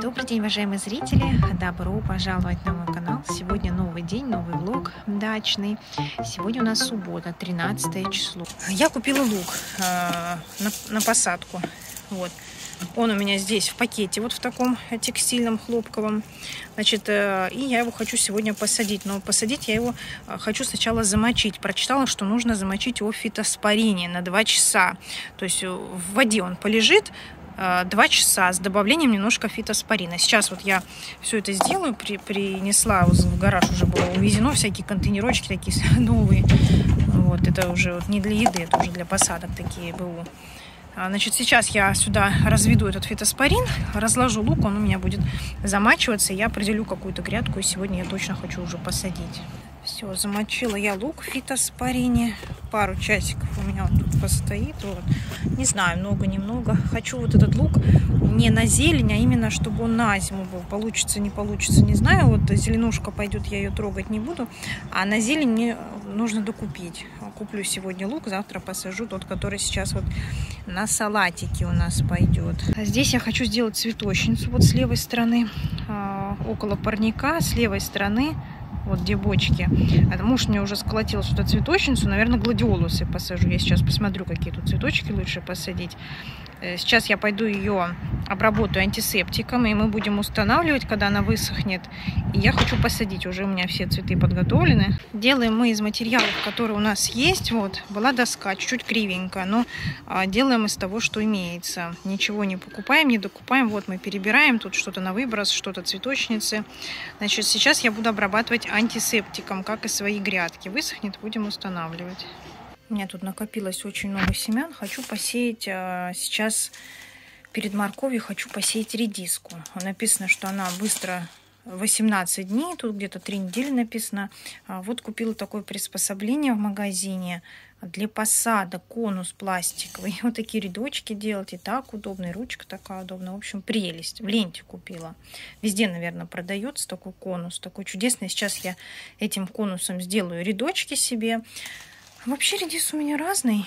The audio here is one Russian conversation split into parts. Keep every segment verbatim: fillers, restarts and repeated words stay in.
Добрый день, уважаемые зрители! Добро пожаловать на мой канал! Сегодня новый день, новый влог дачный. Сегодня у нас суббота, тринадцатое число. Я купила лук э, на, на посадку. Вот. Он у меня здесь в пакете, вот в таком текстильном, хлопковом. Значит, э, и я его хочу сегодня посадить. Но посадить я его э, хочу сначала замочить. Прочитала, что нужно замочить его в фитоспорине на два часа. То есть в воде он полежит два часа с добавлением немножко фитоспорина. Сейчас вот я все это сделаю, при, принесла в гараж, уже было увезено, всякие контейнерочки такие новые. Вот, это уже вот не для еды, это уже для посадок такие БУ. Значит, сейчас я сюда разведу этот фитоспорин, разложу лук, он у меня будет замачиваться, и я определю какую-то грядку, и сегодня я точно хочу уже посадить. Все, замочила я лук в фитоспорине. Пару часиков у меня он тут постоит. Вот. Не знаю, много-немного. Хочу вот этот лук не на зелень, а именно, чтобы он на зиму был. Получится, не получится, не знаю. Вот зеленушка пойдет, я ее трогать не буду. А на зелень мне нужно докупить. Куплю сегодня лук, завтра посажу тот, который сейчас вот на салатике у нас пойдет. Здесь я хочу сделать цветочницу. Вот с левой стороны, около парника, с левой стороны. Вот где бочки. А муж мне уже сколотил сюда цветочницу. Наверное, гладиолусы посажу. Я сейчас посмотрю, какие тут цветочки лучше посадить. Сейчас я пойду ее обработаю антисептиком. И мы будем устанавливать, когда она высохнет. И я хочу посадить. Уже у меня все цветы подготовлены. Делаем мы из материалов, которые у нас есть. Вот, была доска, чуть-чуть кривенькая. Но делаем из того, что имеется. Ничего не покупаем, не докупаем. Вот мы перебираем. Тут что-то на выброс, что-то цветочницы. Значит, сейчас я буду обрабатывать антисептиком, как и свои грядки. Высохнет, будем устанавливать. У меня тут накопилось очень много семян. Хочу посеять а, сейчас перед морковью, хочу посеять редиску. Написано, что она быстро восемнадцать дней, тут где-то три недели написано. А, вот купила такое приспособление в магазине для посадок, конус пластиковый. Вот такие рядочки делать, и так удобно, и ручка такая удобная. В общем, прелесть. В ленте купила. Везде, наверное, продается такой конус, такой чудесный. Сейчас я этим конусом сделаю рядочки себе. Вообще редис у меня разный.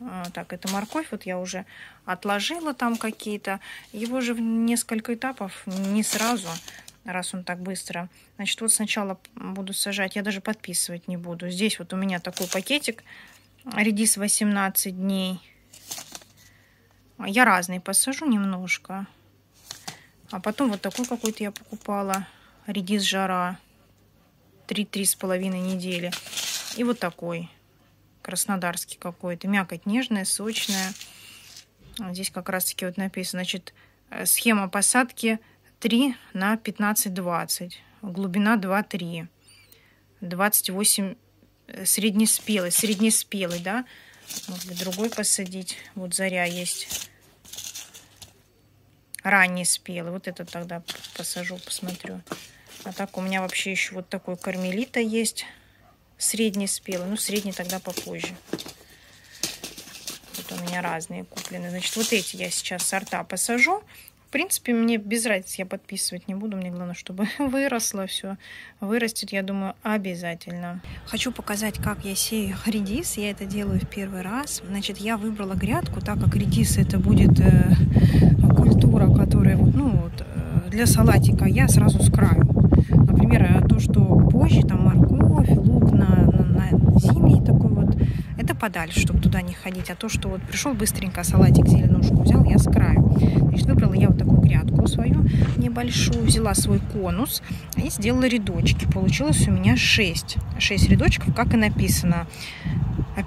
А, так, это морковь, вот я уже отложила там какие-то. Его же в несколько этапов, не сразу, раз он так быстро. Значит, вот сначала буду сажать, я даже подписывать не буду. Здесь вот у меня такой пакетик, редис восемнадцать дней. Я разный посажу немножко. А потом вот такой какой-то я покупала, редис жара, три-три с половиной недели. И вот такой, краснодарский какой-то, мякоть нежная, сочная. Здесь как раз-таки вот написано, значит, схема посадки три на пятнадцать-двадцать, глубина два-три, двадцать восемь среднеспелый, среднеспелый, да, может быть, другой посадить, вот заря есть, ранний спелый, вот этот тогда посажу, посмотрю. А так у меня вообще еще вот такой кармелита есть, средний спелый, ну средний тогда попозже. Вот у меня разные куплены, значит, вот эти я сейчас сорта посажу. В принципе, мне без разницы, я подписывать не буду. Мне главное, чтобы выросло все. Вырастет, я думаю, обязательно. Хочу показать, как я сею редис. Я это делаю в первый раз. Значит, я выбрала грядку, так как редис это будет э, культура, которая ну, вот, для салатика. Я сразу с краю. Например, то, что позже, там морковь, лук на, на, на зимний такой вот, это подальше, чтобы туда не ходить. А то, что вот пришел быстренько салатик, зеленушку взял, я с краю. Значит, выбрала я вот такую грядку свою небольшую, взяла свой конус и сделала рядочки. Получилось у меня шесть рядочков, как и написано.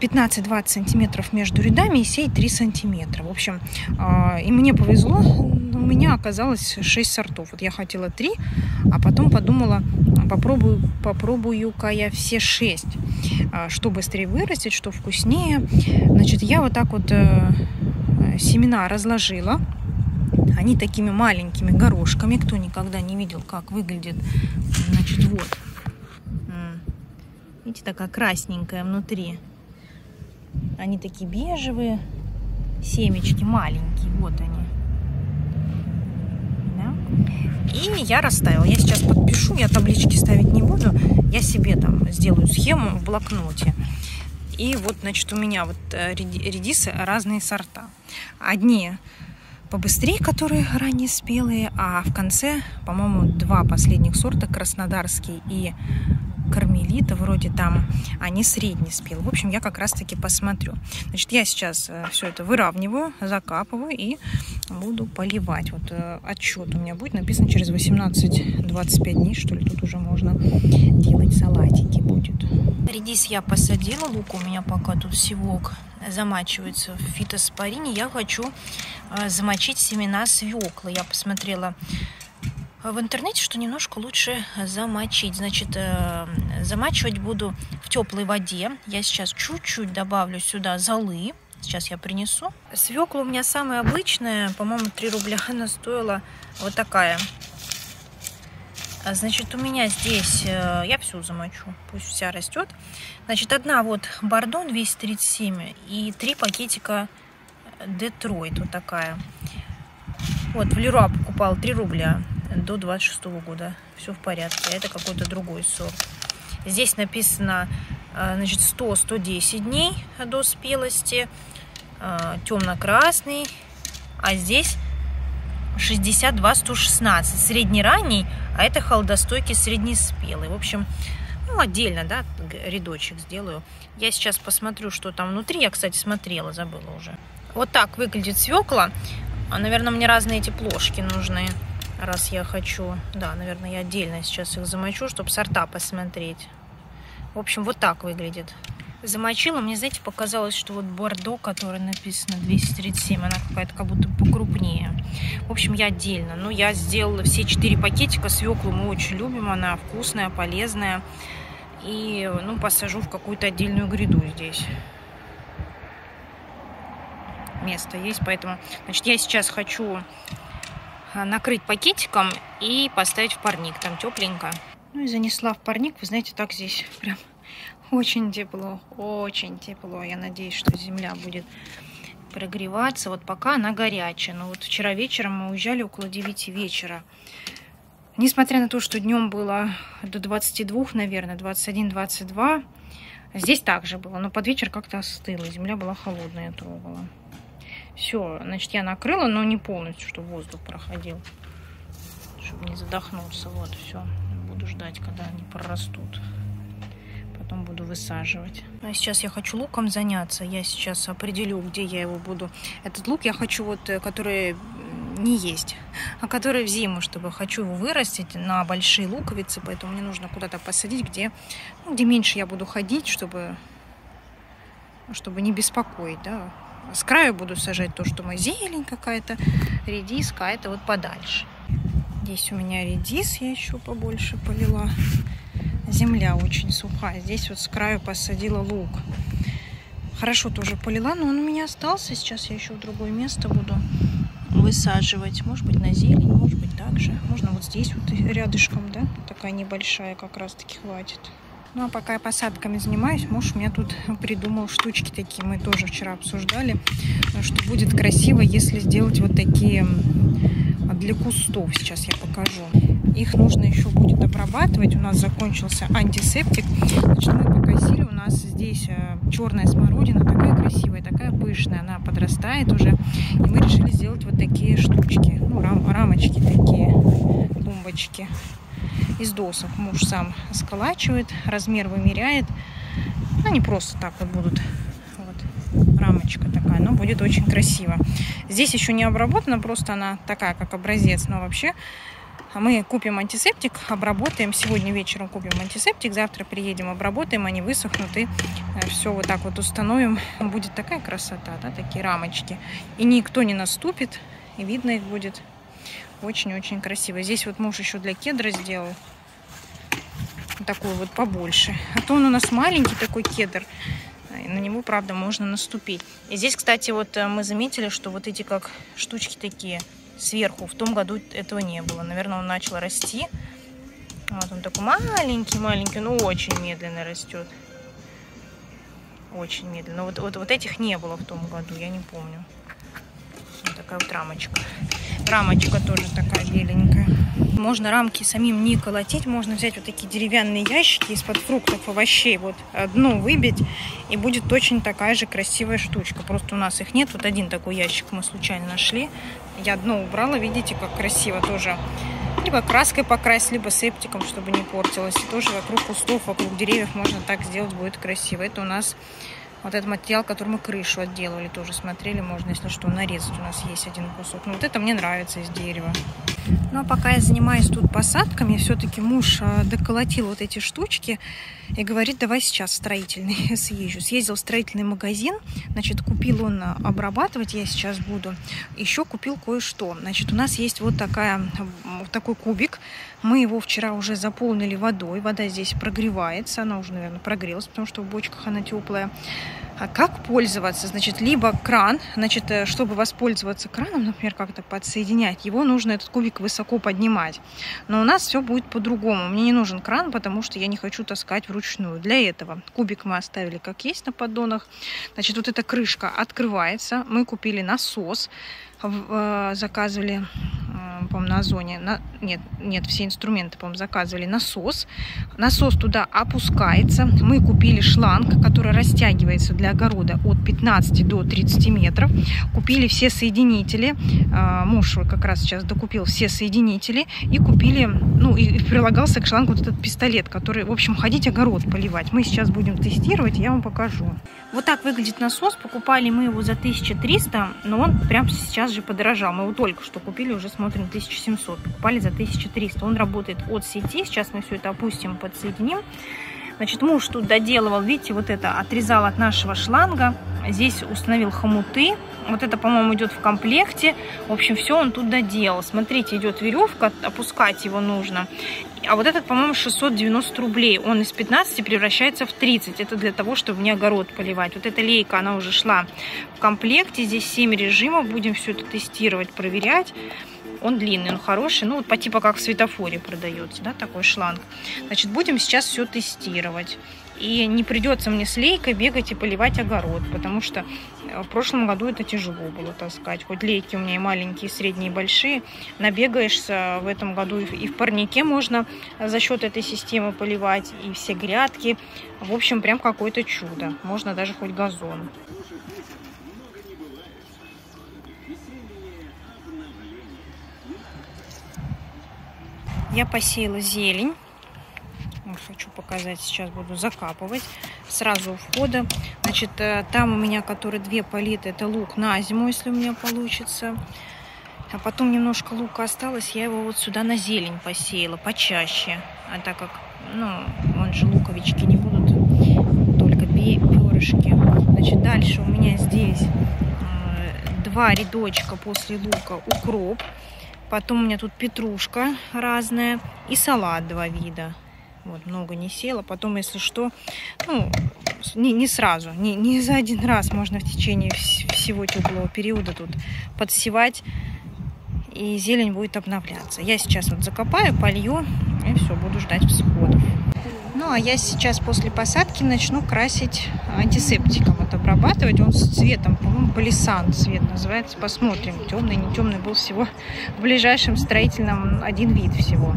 пятнадцать-двадцать сантиметров между рядами и сеять три сантиметра. В общем, и мне повезло, у меня оказалось шесть сортов. Вот я хотела три, а потом подумала, попробую, попробую-ка я все шесть, что быстрее вырастет, что вкуснее. Значит, я вот так вот семена разложила. Они такими маленькими горошками. Кто никогда не видел, как выглядит, значит, вот. Видите, такая красненькая внутри. Они такие бежевые, семечки маленькие, вот они. Да? И я расставила. Я сейчас подпишу, я таблички ставить не буду. Я себе там сделаю схему в блокноте. И вот, значит, у меня вот редисы разные сорта. Одни побыстрее, которые ранее спелые, а в конце, по-моему, два последних сорта, краснодарский и кармелита, вроде там они средне спелы. В общем, я как раз-таки посмотрю. Значит, я сейчас все это выравниваю, закапываю и буду поливать. Вот отчет у меня будет написан через восемнадцать-двадцать пять дней, что ли, тут уже можно делать салатики будет. Редис я посадила, лук у меня пока тут сивок замачивается в фитоспорине. Я хочу замочить семена свеклы. Я посмотрела в интернете, что немножко лучше замочить. Значит, замачивать буду в теплой воде. Я сейчас чуть-чуть добавлю сюда золы. Сейчас я принесу. Свекла у меня самая обычная. По-моему, три рубля она стоила. Вот такая. Значит, у меня здесь... Я всю замочу. Пусть вся растет. Значит, одна вот бордон двести тридцать семь и три пакетика Детройт. Вот такая. Вот, в Леруа покупала три рубля. До двадцать шестого года. Все в порядке. Это какой-то другой сорт. Здесь написано, значит, сто-сто десять дней до спелости. Темно-красный. А здесь шестьдесят два-сто шестнадцать. Средне-ранний, а это холодостойкий среднеспелый. В общем, ну, отдельно, да, рядочек сделаю. Я сейчас посмотрю, что там внутри. Я, кстати, смотрела, забыла уже. Вот так выглядит свекла. Наверное, мне разные эти плошки нужны. Раз я хочу... Да, наверное, я отдельно сейчас их замочу, чтобы сорта посмотреть. В общем, вот так выглядит. Замочила. Мне, знаете, показалось, что вот бордо, которое написано двести тридцать семь, она какая-то как будто покрупнее. В общем, я отдельно. Но я сделала все четыре пакетика. Свеклу мы очень любим. Она вкусная, полезная. И, ну, посажу в какую-то отдельную гряду здесь. Место есть, поэтому... Значит, я сейчас хочу... накрыть пакетиком и поставить в парник. Там тепленько. Ну и занесла в парник. Вы знаете, так здесь прям очень тепло. Очень тепло. Я надеюсь, что земля будет прогреваться. Вот пока она горячая. Но вот вчера вечером мы уезжали около девяти вечера. Несмотря на то, что днем было до двадцати двух, наверное, двадцать один — двадцать два. Здесь также было. Но под вечер как-то остыло. Земля была холодная, я трогала. Все, значит, я накрыла, но не полностью, чтобы воздух проходил. Чтобы не задохнулся. Вот, все. Буду ждать, когда они прорастут. Потом буду высаживать. А сейчас я хочу луком заняться. Я сейчас определю, где я его буду. Этот лук я хочу, вот, который не есть, а который в зиму, чтобы хочу его вырастить на большие луковицы. Поэтому мне нужно куда-то посадить, где, ну, где меньше я буду ходить, чтобы, чтобы не беспокоить, да. С краю буду сажать то, что мы зелень какая-то, редиска, а это вот подальше. Здесь у меня редис, я еще побольше полила. Земля очень сухая. Здесь вот с краю посадила лук. Хорошо тоже полила, но он у меня остался. Сейчас я еще в другое место буду высаживать. Может быть, на зелень, может быть, так же. Можно вот здесь вот рядышком, да? Такая небольшая как раз-таки хватит. Ну, а пока я посадками занимаюсь, муж у меня тут придумал штучки такие. Мы тоже вчера обсуждали, что будет красиво, если сделать вот такие для кустов. Сейчас я покажу. Их нужно еще будет обрабатывать. У нас закончился антисептик. Значит, мы покосили. У нас здесь черная смородина. Такая красивая, такая пышная. Она подрастает уже. И мы решили сделать вот такие штучки. Ну, рам рамочки такие, клумбочки. Из досок муж сам сколачивает, размер вымеряет. Они просто так вот будут. Вот рамочка такая, но будет очень красиво. Здесь еще не обработана, просто она такая, как образец. Но вообще мы купим антисептик, обработаем. Сегодня вечером купим антисептик, завтра приедем, обработаем, они высохнут. И все вот так вот установим. Будет такая красота, да, такие рамочки. И никто не наступит, и видно их будет. Очень-очень красиво. Здесь вот муж еще для кедра сделал. Такой вот побольше. А то он у нас маленький такой кедр. На него, правда, можно наступить. И здесь, кстати, вот мы заметили, что вот эти как штучки такие сверху. В том году этого не было. Наверное, он начал расти. Вот он такой маленький-маленький, но очень медленно растет. Очень медленно. Вот, вот, вот этих не было в том году, я не помню. Вот такая вот рамочка. Рамочка тоже такая беленькая. можно рамки самим не колотить, можно взять вот такие деревянные ящики из-под фруктов, овощей, вот дно выбить, и будет точно такая же красивая штучка. Просто у нас их нет, вот один такой ящик мы случайно нашли, я дно убрала, видите, как красиво тоже. Либо краской покрасить, либо септиком, чтобы не портилось. И тоже вокруг кустов, вокруг деревьев можно так сделать, будет красиво. Это у нас вот этот материал, который мы крышу отделали, тоже смотрели. Можно, если что, нарезать. У нас есть один кусок. Но вот это мне нравится из дерева. Ну, а пока я занимаюсь тут посадками, все-таки муж доколотил вот эти штучки и говорит, давай сейчас в строительный съезжу. Съездил в строительный магазин, значит, купил он обрабатывать, я сейчас буду. Еще купил кое-что. Значит, у нас есть вот, такая, вот такой кубик. Мы его вчера уже заполнили водой. Вода здесь прогревается. Она уже, наверное, прогрелась, потому что в бочках она теплая. А как пользоваться? Значит, либо кран. Значит, чтобы воспользоваться краном, например, как-то подсоединять, его нужно этот кубик высоко поднимать. Но у нас все будет по-другому. Мне не нужен кран, потому что я не хочу таскать вручную. Для этого кубик мы оставили как есть на поддонах. Значит, вот эта крышка открывается. Мы купили насос. Заказывали, по-моему, на Озоне. На... Нет, нет, все инструменты, по-моему, заказывали. Насос. Насос туда опускается. Мы купили шланг, который растягивается для огорода от пятнадцати до тридцати метров. Купили все соединители. Муж как раз сейчас докупил все соединители. И купили, ну, и прилагался к шлангу вот этот пистолет, который, в общем, ходить огород поливать. Мы сейчас будем тестировать, я вам покажу. Вот так выглядит насос. Покупали мы его за тысячу триста, но он прямо сейчас же подорожал. Мы его только что купили, уже смотрим тысячу семьсот. Покупали за тысячу триста. Он работает от сети. Сейчас мы все это опустим, подсоединим. Значит, муж тут доделывал, видите, вот это отрезал от нашего шланга. Здесь установил хомуты. Вот это, по-моему, идет в комплекте. В общем, все он тут доделал. Смотрите, идет веревка, опускать его нужно. А вот этот, по-моему, шестьсот девяносто рублей. Он из пятнадцати превращается в тридцать. Это для того, чтобы мне огород поливать. Вот эта лейка, она уже шла в комплекте. Здесь семь режимов. Будем все это тестировать, проверять. Он длинный, он хороший. Ну, вот по типу как в светофоре продается, да, такой шланг. Значит, будем сейчас все тестировать. И не придется мне с лейкой бегать и поливать огород, потому что в прошлом году это тяжело было таскать. Хоть лейки у меня и маленькие, и средние, и большие. Набегаешься в этом году, и в парнике можно за счет этой системы поливать, и все грядки. В общем, прям какое-то чудо. Можно даже хоть газон. Я посеяла зелень. Хочу показать, сейчас буду закапывать сразу у входа. Значит, там у меня, которые две политы, это лук на зиму, если у меня получится. А потом немножко лука осталось, я его вот сюда на зелень посеяла почаще. А так как, ну, вон же луковички не будут, только перышки. Значит, дальше у меня здесь два рядочка после лука укроп. Потом у меня тут петрушка разная и салат два вида. Вот, много не села. Потом, если что, ну, не, не сразу, не, не за один раз можно в течение вс всего теплого периода тут подсевать, и зелень будет обновляться. Я сейчас вот закопаю, полью, и все, буду ждать всходов. Ну, а я сейчас после посадки начну красить антисептиком, вот обрабатывать. Он с цветом, по-моему, палисандр цвет называется. Посмотрим, темный, не темный, был всего в ближайшем строительном один вид всего.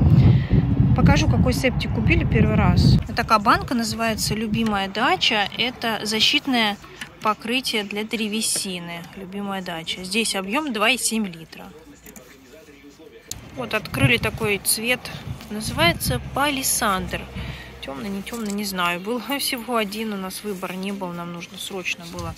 Покажу, какой септик купили первый раз. Вот такая банка, называется «Любимая дача». Это защитное покрытие для древесины. «Любимая дача». Здесь объем два и семь литра. Вот открыли такой цвет. Называется «Палисандр». Темно, не темно, не знаю. Был всего один, у нас выбор не был. Нам нужно срочно было.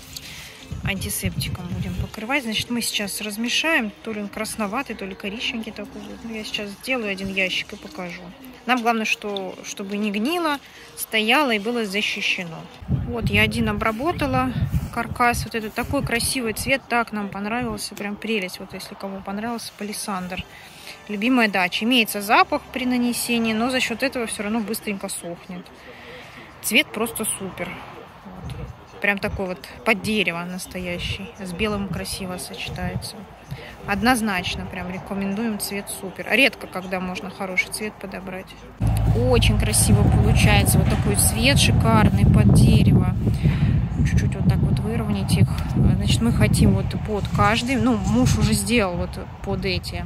Антисептиком будем покрывать. Значит, мы сейчас размешаем. То ли он красноватый, то ли коричненький такой. Ну, я сейчас сделаю один ящик и покажу. Нам главное, что, чтобы не гнило, стояло и было защищено. Вот, я один обработала. Каркас вот этот. Такой красивый цвет. Так нам понравился. Прям прелесть. Вот если кому понравился, палисандр. Любимая дача. Имеется запах при нанесении, но за счет этого все равно быстренько сохнет. Цвет просто супер. Прям такой вот под дерево настоящий. С белым красиво сочетается. Однозначно прям рекомендуем, цвет супер. Редко, когда можно хороший цвет подобрать. Очень красиво получается. Вот такой цвет шикарный под дерево. Чуть-чуть вот так вот выровнять их. Значит, мы хотим вот под каждый. Ну, муж уже сделал вот под эти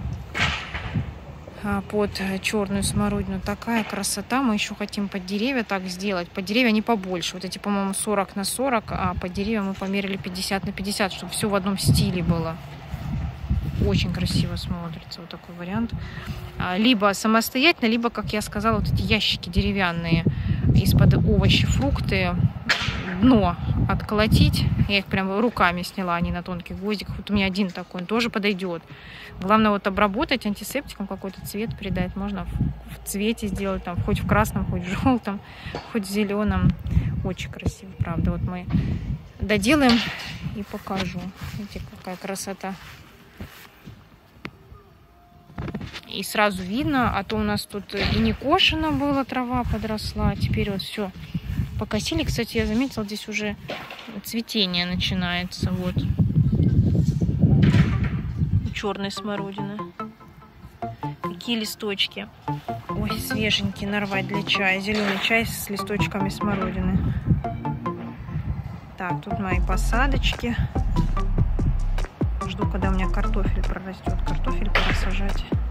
под черную смородину. Такая красота. Мы еще хотим под деревья так сделать. Под деревья они побольше. Вот эти, по-моему, сорок на сорок, а под деревья мы померили пятьдесят на пятьдесят, чтобы все в одном стиле было. Очень красиво смотрится вот такой вариант. Либо самостоятельно, либо, как я сказала, вот эти ящики деревянные из-под овощи, фрукты. Дно отколотить. Я их прям руками сняла, они на тонких гвоздиках. Вот у меня один такой, он тоже подойдет. Главное вот обработать антисептиком, какой-то цвет придать. Можно в цвете сделать, там, хоть в красном, хоть в желтом, хоть в зеленом. Очень красиво, правда. Вот мы доделаем и покажу. Видите, какая красота. И сразу видно, а то у нас тут и не кошено было, трава подросла. Теперь вот все покосили. Кстати, я заметила, здесь уже цветение начинается. Вот. Черной смородины. Какие листочки. Ой, свеженькие, нарвать для чая. Зеленый чай с листочками смородины. Так, тут мои посадочки. Жду, когда у меня картофель прорастет. Картофель пора сажать.